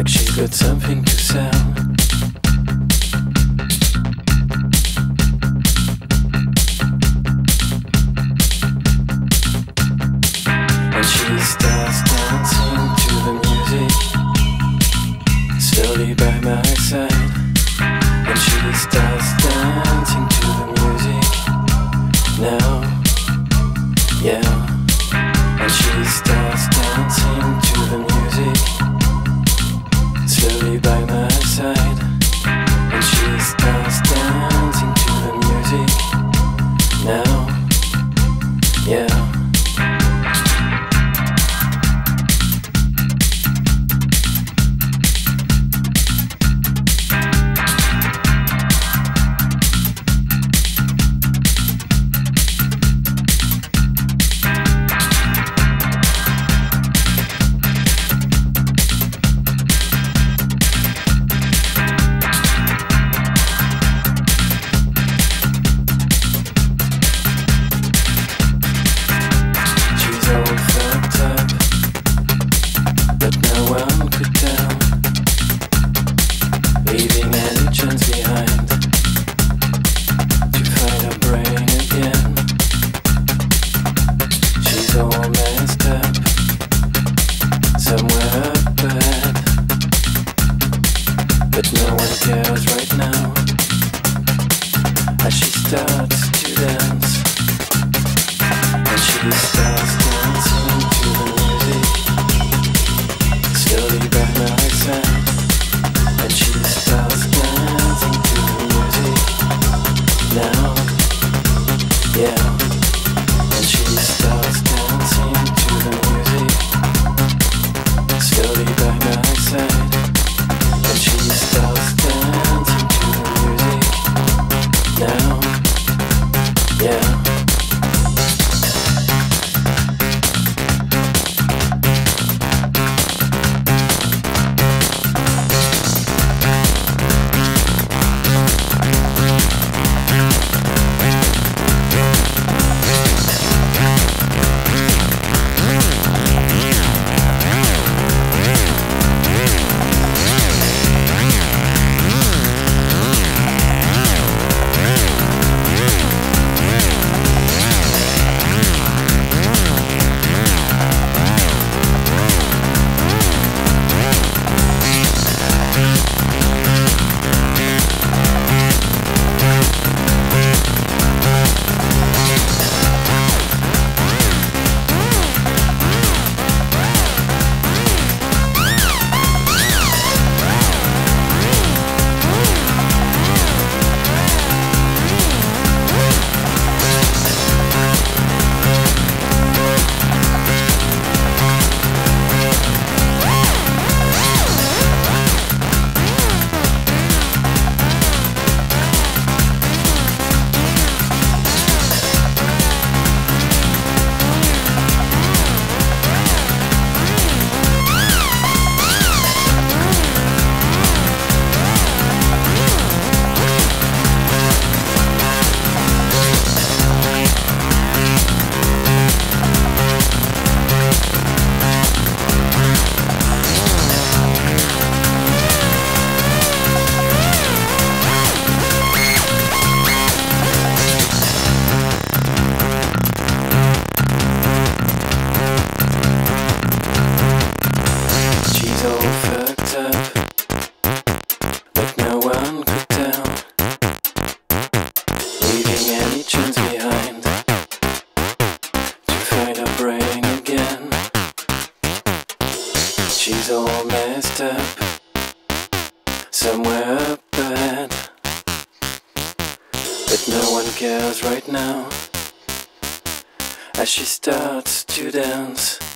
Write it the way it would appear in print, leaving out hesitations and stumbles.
like she's got something to sell. And she starts dancing to the music, slowly by my side. And she starts dancing to the music now, yeah. And she starts dancing to the music, slowly by my side. And she starts dancing to the music now, yeah. She starts to dance.